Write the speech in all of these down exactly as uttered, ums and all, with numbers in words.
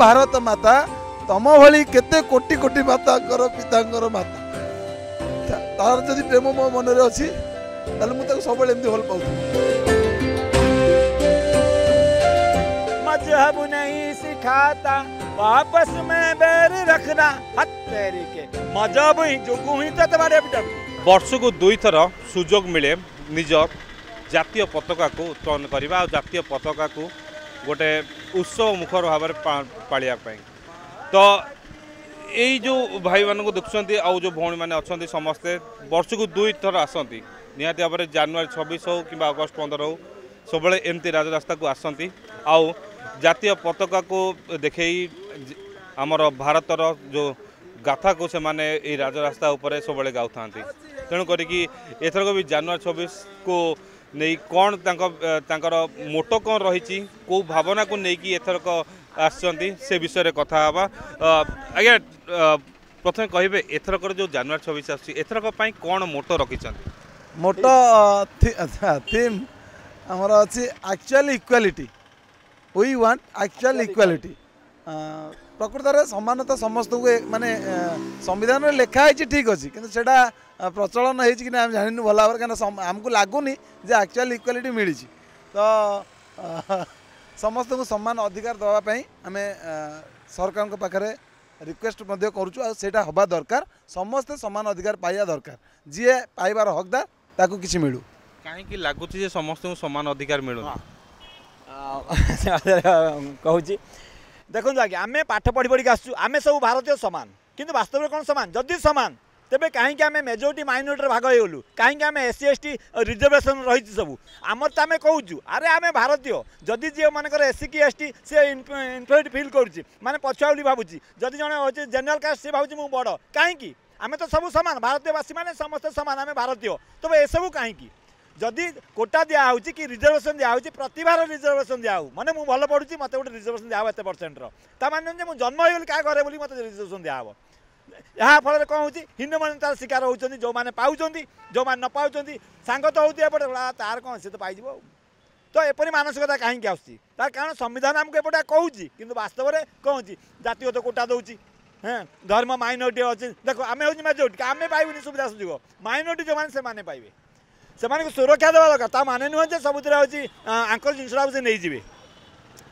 भारत माता तम भली केते कोटि कोटि माता पिता माता तार जदि प्रेम मो मन में अच्छी मुझे सब भल पाऊ मजहब नहीं सिखाता वापस में बैर रखना के मजहब ही जोगू ही तुम्हारे वर्ष को दुई थर सुजोग मिले निज जातीय पताका को उत्तोलन करवा और जातीय पताका को गोटे उत्सव मुखर भाव पालियापाई तो यही जो भाई मानक देखुं आउ जो भौणी मैंने अच्छा समस्ते वर्ष को दुई थर आसती निहाती भाव में जनवरी छब्बीस हो कि अगस्ट पंद्रह हो सब एमती राजरास्ता को आसती आउ जातीय पताका को देखे आमर भारतर जो गाथा को से माने ये राजरास्ता उपर सब गाऊ था तेणु करी एथरक भी जनवरी छब्बीस को नहीं कौन तांकर मोटो कौन रही को भावना को लेकिन एथरक आसछंती से विषय रे कथा हवा आगे प्रथम कहिबे एथरक जो जनवरी छब्बीस आसी एथरक पई कौन मोटो रखी मोटो थीम हमर अछि actual equality we want actual equality प्रकृतर समानता समस्त को माने संविधान में लेखाई ठीक अच्छी किंतु सेटा प्रचलन है कि ना जानिनु भल भाव कहीं आमको लगुनि जे एक्चुअल इक्वालिटी मिली तो समस्त को सम्मान अधिकार दवापाई आम सरकार के पाखे रिक्वेस्ट करा हवा दरकार समस्ते समान अधिकार पाइबा दरकार जी पाइबार हकदार ताकू किसी मिलू कहीं लगुच समस्त समान अधिकार मिलू कहूँ देखो आज्ञा आम पाठ पढ़ी पढ़ी आसू आम सब भारतीय सामान किंतु वास्तव में कौन सामान जदि सामान तेरे कहीं आम मेजोरिटी माइनोरिटी भाग होगलु कहीं आम S C S T reservation रही सब आमर तो आम कहूँ अरे आम भारतीय जदि जी मानकर एस सी कि एस टी सी इनफ्लुएंट फिल कर माने पछुआ भावुची जदि जन जनरल कास्ट सी भावी मुझे बड़ कहीं आम तो सब सामान भारतीयवासी मैंने समस्त सामान आम भारतीय तब एसबू कहीं जदि कोटा दिहां कि रिजर्वेशन दिया प्रतिभार रिजर्वेशन दिया माने मुझे भल पढ़ुची मतलब गोटे रिजर्वेशन दिया एत परसेंट रही मुझे जन्म हो क्या घर बोली मतलब रिजर्वेशन दियाव यहाँ फल कौन हो हिंदू मैंने तार शिकार होती जो मैंने पाँच जो मैंने न पाँच सांग तो होपटे तार कौन सी तो पाइब तो एपरी मानसिकता कहीं आसूसी तार कारण संविधान आमको एपटे कहूँ कि वास्तव में कौन जातिगत कोटा दूसरी हाँ धर्म माइनोरिटी अच्छे देखो आम हूँ मेजोरिटी आम पाइबनी सुविधा सुजोग माइनोरिटी जो मैंने से पाइबे से माने को सुरक्षा देवा दरकार ता माने नुह जे सबुतिर होची आंकर जिनसरा से नहीं जीवे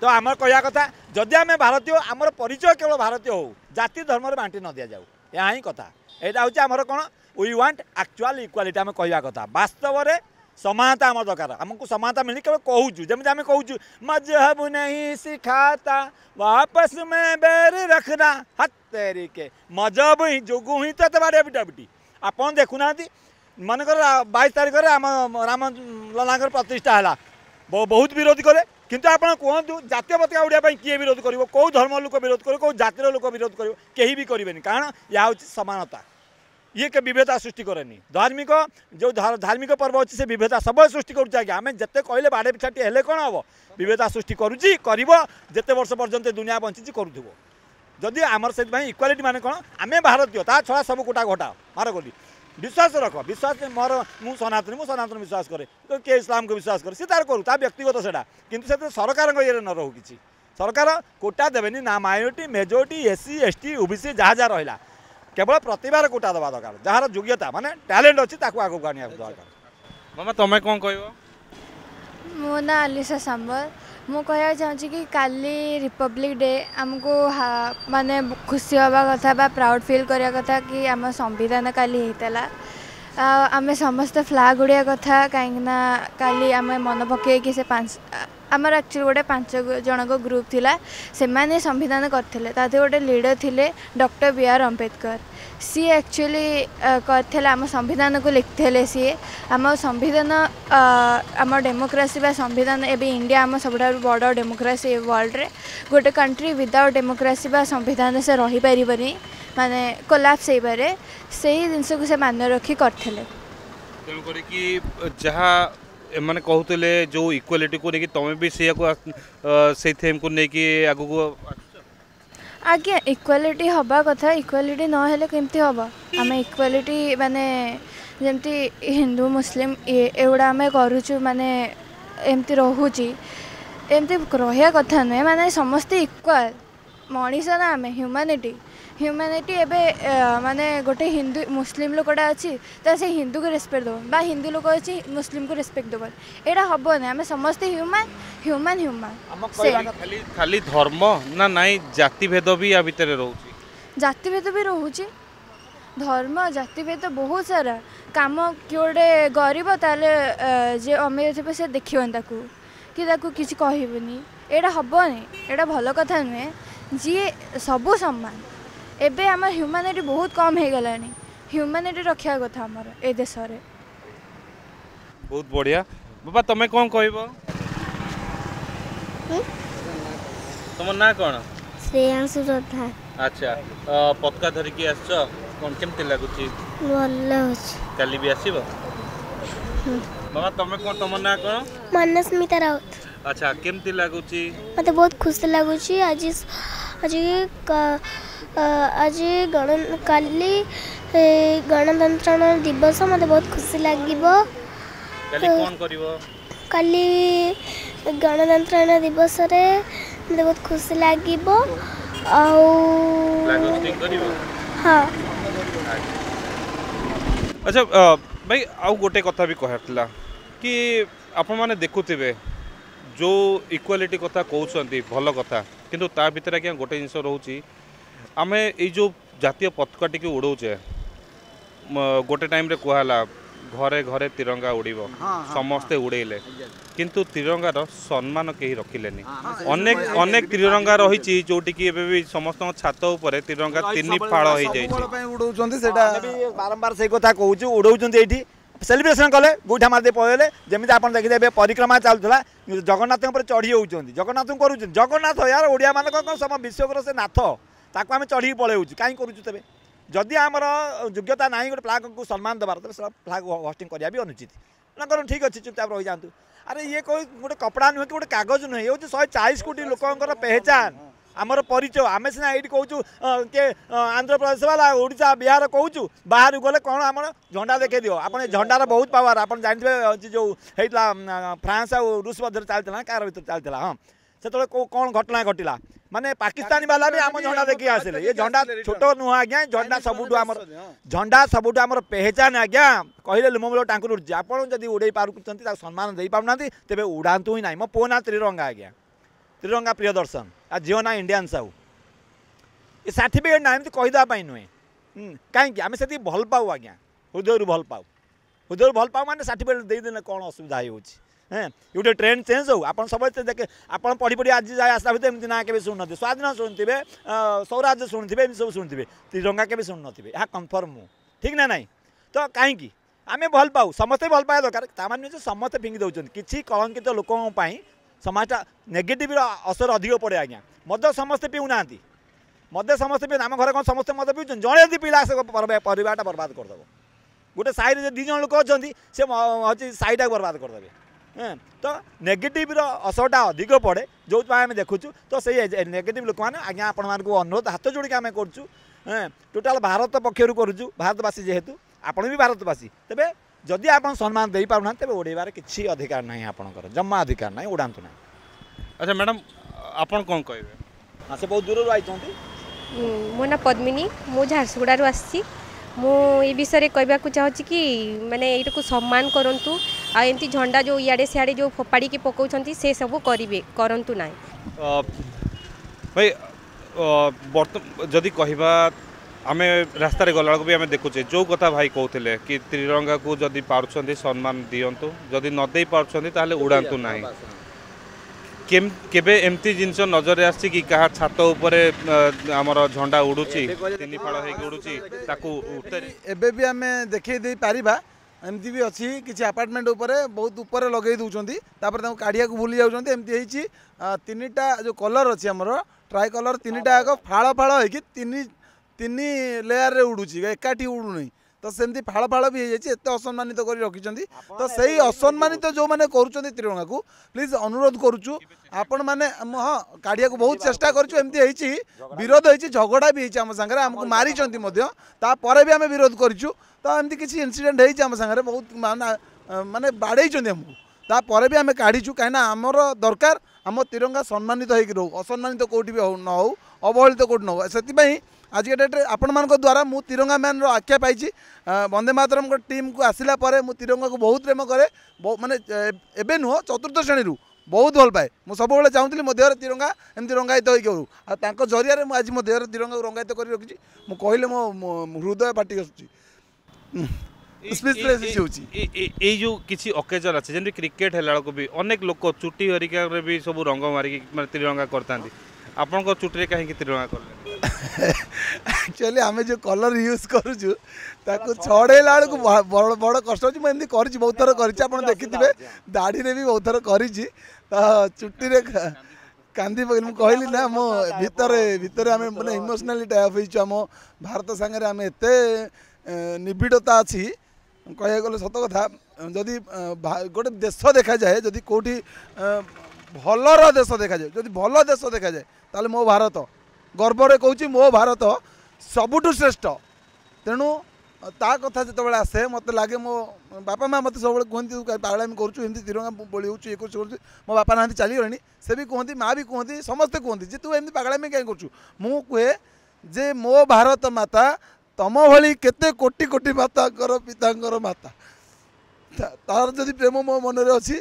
तो आम कहया कथा जदि आम भारतीय आमर परिचय केवल भारतीय हो जाति धर्म बांटी न दि जाऊ या ही कथा यहाँ हूँ आमर कौन वी वांट एक्चुअल इक्वालिटी आम कहया कथा वास्तव में समानता आम दरकार आमको समानता मिली केवल कहूँ जमी आम कहूँ मजहब नहीं सिखाता वापस में बैर रखना हत्तेरी के मजहब ही जोगू ही तो तुम्हारे एफिडाविट आप देखुना मानकर बाईस तारीख राम राम ललांगर प्रतिष्ठा है बहुत विरोध कले किंतु आप कहतु जातीय पताका उड़ाई किए विरोध करो कौ धर्म लोक विरोध करो कौ जातिर लोक विरोध करो कहीं भी करेनि कारण या हूँ समानता ये के विभेदता सृष्टि कैनि धार्मिक जो धार्मिक पर्व अच्छे से विभेदता सब सृष्टि करुचे आज आम जिते कहले बाड़े पिछाटी हेल्ले कौन हम विभेदता सृष्टि करुच्ची करते वर्ष पर्यंत दुनिया बंची करूब जदि आमर से इक्वालिटी माने कौन आम भारतीय ता छड़ा सब कोटा घटा मार गली विश्वास रख विश्वास मोर मु सनातन मु सनातन विश्वास करे तो के इस्लाम को विश्वास करे सी तार करू ता व्यक्तिगत सेटा किंतु से सरकार को ये न रहू किसी सरकार कोटा देवेनि ना minority majority SC ST OBC जहाँ जहाँ रहा केवल प्रतिभार कोटा देवा दरकार जार योग्यता माने टैलेंट अच्छी आगे आने दरकार मामा तुम्हें कौन कह मो ना अलीसा सांबर मुझे कहना चाहूँगी कि काली रिपब्लिक डे आमको माने खुशी हवा कथा प्राउड फील करिया कथा कि आम संविधान काली होता आम समस्त फ्लाग उड़िया कथा कहीं काली आम मन पकई से आमर एक्चुअली गोटे पांच जन को ग्रुप थिला से माने संविधान करथिले ताथे गोटे लीडर थिले डॉक्टर बी आर अंबेडकर सी एक्चुअली करथिले आम संविधान को लिखथिले सी आम संविधान आम डेमोक्रेसी बा संविधान एबे इंडिया आम सबटा बड़ डेमोक्रेसी वर्ल्ड रे गोटे कंट्री विदाउट डेमोक्रेसी बा संविधान से रही पारिबनी माने कोलैप्स होई पारे सेही जिंस को से मान्य रखी करथिले तेणु करी कि जहा मैंने कहते जो इक्वालिटी को लेकिन तुम्हें भी से थेम को लेकिन आग को आज्ञा इक्वालिटी हवा कथा इक्वालिटी नहले केमती हवा आम इक्वालिटी माने जमती हिंदू मुस्लिम एगुड़ा आम करूचु माने एमती रोची एमती रहा कथा नुहे माने समस्ते इक्वाल मनीष ना आम ह्यूमानिटी ह्यूमानिटी एवं माने गोटे हिंदू मुस्लिम लोकटा अच्छी तो से हिंदू को रेस्पेक्ट दबन बा हिंदू लोक अच्छी मुस्लिम को रेस्पेक्ट दबन यहाँ हेन आम समस्ते ह्यूमान ह्यूमान ह्यूमान खाली खाली धर्म ना नाई जातिभेद भी या भितर रोचे जातिभेद भी रोचे धर्म जातिभेद बहुत सारा कम किए गोटे गरीब ताले जे अमीर थे से देखन ताकू कि किसी कहबुनि एटा हेनी एटा भल कथा नुहे जी सबू सम्मान एबे आम ह्यूमानिटी बहुत कम हो गला ह्यूमानिटी रखा कथा आमर ए देश रे बहुत बढ़िया बाबा तुम्हें कौन कहब तुम ना कौन श्रेयांशु श्रद्धा अच्छा पताका धरिकी आस कमी लगुच कल भी आसब बाबा तुम्हें कौन तुम ना कौन मनस्मिता राउत अच्छा केमती लगुच मत बहुत खुश लगुच आज आज आज गण काली गणतंत्र दिवस मत बहुत खुशी लगे काली कौन करबो काली गणतंत्र दिवस रे मत बहुत खुशी लगे आ लगुच करबो हां अच्छा भाई आ गोटे कथा भी कहतला कि आपण माने देखुथिबे जो इक्वालिटी कथा कहते भल कथा किंतु ता भितर क्या गोटे जिनस रोचे आम ये जो जातीय पताकाटी उड़ौचे गोटे टाइम रे कहला घरे घरे तिरंगा उड़ब समस्ते उड़ेले किंतु तिरंगार सम्मान कहीं रखिले अनेक अनेक तिरंगा रही जोटी कि भी समस्त छात उपर तिरंगा तीन फाड़ हो जाए बारंबार से कथा कहूँ उड़ौंट सेलिब्रेशन कले गोईठा मारदे पळेले जमिति आपण देखिदेबे परिक्रमा चालुथला जगन्नाथ ऊपर चढ़ी होउचंदी जगन्नाथ करू जगन्नाथ यार ओडिया मान कोन सम विश्वकर से नाथ ताको आम चढ़ी पळेउचु काई करूचु तबे जदि आमर योग्यता नाही गोटे फ्लैग को सम्मान देबार तबे फ्लैग होस्टिंग करिया भी अनुचित न करन ठीक अछि चुपचाप रहि जानतु अरे ये कोई गोटे कपड़ा नुहे कि गोटे कागज नुहे होउचु एक सौ चालीस कोटी लोकंकर पहचान आमर परिचय आम सीना ये कहूँ के आंध्र प्रदेश वाला ओडिशा बिहार कहूँ बाहर गले कौन आम झंडा देखे दियो आपने झंडार बहुत पावर आप जानते जो होता फ्रांस आ रूस मध्य चलता कार भर चलता हाँ से कौन घटना घटला माने पाकिस्तानी वाला भी आम झंडा देखिए आसिले ये झंडा छोट नुह आज्ञा झंडा सबुठ आम झंडा सबुठ आम पहचान आज्ञा कहले लुमबुल टाँगुर उठी आपड़ी उड़े पार्टी सम्मान दे पाना तेरे उड़ातु ही ना मो पो ना त्रिरंगा आज्ञा त्रिरंगा प्रिय दर्शन आ झीओ ना इंडियान साहू ये सर्टिफिकेट ना एमती कहीदेवाई नुहे कहीं आम से भल पाऊ आज्ञा हृदय भल पाऊ हृदय भल पाऊ मैंने सर्टिफिकेट देदेले कौन असुविधा हों गोटे ट्रेंड चेंज हो आप सब देखे आप पढ़ी पढ़ी आज जाए आसला भितर एमती ना के शुणुन स्वाधीन शुणुवे सौराज्य शुणुवे एम सब शुणुवे त्रिरंगा के शुणु थे यहाँ कनफर्म हो ठीक ना नाई तो कहीं आम भल पाऊ समस्ते भल पाया दरकार ताकि समस्ते फिंगी दौरान किसी कलंकित लोक समाज नेगेटिव असर अधिक पड़े आज्ञा मद समस्ते पीऊना मद समस्ते पी आम घर कौन समस्ते मद पीछे जड़े जी पीला परिवार बर्बाद करदेव गोटे साइड दीज लोक अच्छा से हूँ साइटा बर्बाद करदेवे तो नेगेटिव असरटा अधिक पड़े जो आम देखुचु तो से नेगेटिव लोक मैंने आज्ञा आपण मानक अनुरोध हाथ जोड़िक आम करुँ टोटाल भारत पक्षर करुचु भारतवासी जेहेतु आपण भी भारतवासी तेरे जदि आप सम्मान दे पाना तेरे उड़ेबार किसी अधिकार ना आपर जमा अधिकार ना उड़ात ना अच्छा मैडम आप कौन कहे हाँ से बहुत दूर आई मो ना पद्मिनी मु झारसुगुड़ आसी विषय कहवा चाहूँगी कि मैंने ये सम्मान करूँ आमती झंडा जो इे सियाड़े जो फोपाड़ी की पकाउं से सब करेंगे करूँ ना भाई बर्तमान जदि कहवा आमे रास्तार गला भी आम देखुचे जो कथा भाई कहते कि त्रिरंगा को जदि पार्टी सम्मान दिंतु जदि न दे पारे उड़ातु ना केबे एमती जिनस नजर आसी कि क्या छात उपर आमर झंडा उड़ूची तीन फाड़ उड़ूची एवं भी आम देखे दे पारिबा एमती भी अच्छी किसी आपार्टमेंट उपर बहुत उपर लगे दूसरी तापर काढ़िया भूली जाती एमती तीन टा जो कलर अच्छी आमर ट्राई कलर तीन टा एक फाड़ फाड़ होनी तीन लेयर रे उड़ू एकाठी उड़ूनी तो सेमती फाड़ फाड़ भी होते असम्मानित कर रखिंट तो सही असम्मानित जो मैंने कर त्रिरंगा को प्लीज अनुरोध करुचु आपण मैंने हाँ काढ़िया को बहुत चेष्टा करमती विरोध होती झगड़ा भी होम सागर आमको मारी भी आम विरोध करूँ तो एमती किसी इनसीडेट होम सागर बहुत माना मानने बाड़े आमको तापर भी आम काढ़ीचु कहीं आमर दरकार आम तिरंगा सम्मानित होगी रो असम्मानित कौटी भी न हो अवहेलित कौट ना से आज के डेट्रे आपण द्वारा मु तिरंगा मैन रो आख्या पाई। वंदे मातरम टीम को आसला तिरंगा को बहुत प्रेम कै माने एबे नुह चतुर्थ श्रेणी रू बहुत भल पाए। मुझे सब बेले चाहूँगी मो देहर तिरंगा एमती रंगायित हो जरिया आज मो देहर तिरंगा को रंगायित कर रखी मुझे कहले मो हृदय फाटी आसूँ जो किसी अकेजन अच्छे जमी क्रिकेट है भी अनेक लोक चुटी हरिका भी सब रंग मारिक मैं तिरंगा करता आपण को चुटी कहीं तिरंगा कले एक्चुअली आम जो कलर यूज करुचु छड़ेला बेलू बड़ कष्ट मुझे कर बहुत थर कर देखी दाढ़ी भी बहुत थर कर चुटी कांदी पकड़ मुझे कहली ना मो भर भितर आम मैंने इमोशनाली टाइप होम भारत सागर आम एत निबिड़ता अच्छी कह गल सत कथा जदि गोटे देश देखा जाए जदि कोठी भलर देश देखा जाए जदि भल देश देखा जाए ताले मो भारत गर्वरे कहूँ मो भारत सबुठु श्रेष्ठ। तेणु ता कथा जो आसे मत लगे मो बापा माँ मत सब कहती पागलामी करूँ एमती तिरंगा बोली हो ये कर मो बापा ना चलीगले से भी कहती माँ भी कहती समस्ते कहती जे तू एम पागलामी कहीं करूँ मु कहे जे मो भारत माता तम भली केते कोटि कोटि माता पितांकर माता तार जदि प्रेम मो मन रे अछि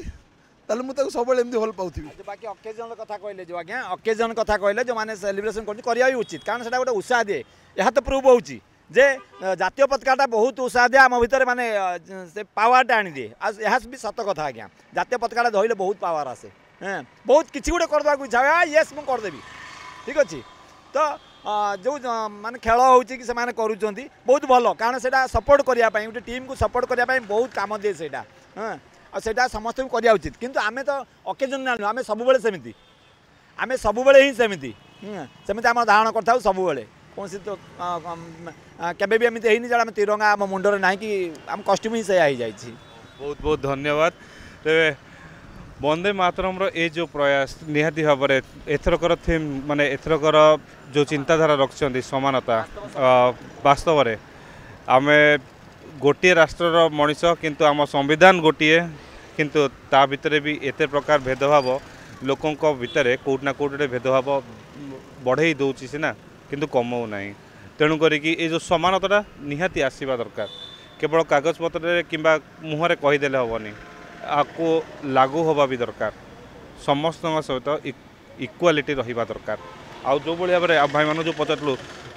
ताले मु ताको सब एमदी भल पाउथि। बाकी ओकेजन कथा कहले जो आज्ञा ओकेजन कथा कहले जो माने सेलिब्रेशन करछि करिया ही उचित कारण सेटा गोटे उत्साह दिए यहाँ तो प्रूव होउछि जे जातीय पताकाटा बहुत उत्साह दिए आम भितर माने से पावरटा आनी दिए आज यहाँ भी सत कथा आज्ञा जातीय पताकाटा धरले बहुत पावर आसे हाँ बहुत किसी गोटे करदा को इच्छा यस मु करदेबी ठीक अछि तो जो माने खेल हो कि से माने करूँगी बहुत भल कारण से सपोर्ट करने गोटे टीम को सपोर्ट करने बहुत काम दिए से हाँ से समस्त को करा उचित किंतु आमे तो ओकेजन ना आम सबुबले सेमती आम सबुबले ही सेमती सेमती आम धारण कर सबुबले कौन सी तो केबे भी एमती होनी जो तिरंगा आम मुंडर ना कि आम कस्ट्यूम ही सैया बहुत बहुत धन्यवाद। तेरे वंदे मातरम ए जो प्रयास निहाती भाव में एथरकर थीम माने एथरकर जो चिंताधारा रखिंट समानता वास्तव में आमे गोटे राष्ट्र मनीष किंतु आम संविधान गोटे किंतु ता भितर भी एते प्रकार भेदभाव लोकों भितर कोटना कोटे भेदभाव बढ़े दौर सीना किंतु कमाऊ ना तेणु करिकी ए जो समानता निहाती आसीबा दरकार केवल कागज पत्र कि मुहर कहीदेले हेनी आपको लागू होगा भी दरकार समस्त सहित इक्वालिटी रहा दरकार आउ जो भाव में भाई मान जो पचारू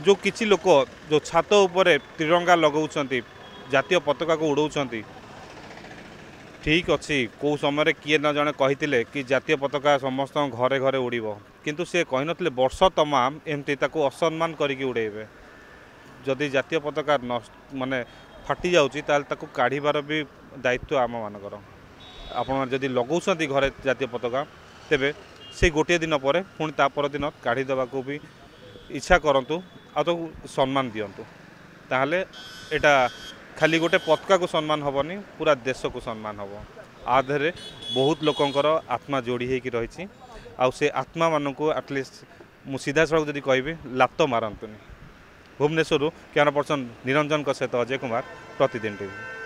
जो किसी लोक जो छात उपर तिरंगा लगाउछंती जातीय पताका को उड़ौछंती ठीक अच्छी कौ समय किए न जने कही कि जातीय पताका समस्त घरे घरे उड़ीबो किंतु से कही नथिले वर्ष तमाम एमती ताको असम्मान करिकि उड़ेबे जदि जातीय पताका माने फाटी जाउची ताले ताको काढिबार भी दायित्व आम मानकर आपण जदि लगाउछंती घरे जातीय पताका तेबे से गोटे दिन पर पुणी ता पर दिन काढ़ी देवा को भी इच्छा करतु आ तो सम्मान दियंतु ताहले एटा खाली गोटे पताका को सम्मान हबनी पूरा देश को सम्मान हबो। आ धरे बहुत लोकंकर आत्मा जोड़ी होकि रही आउ से आत्मा मानक एटलिस्ट मु सीधा सड़क जदि कहबी लात मारतुनि। भुवनेश्वर कैमरा पर्सन निरंजन सहित अजय कुमार प्रतिदिन टीवी।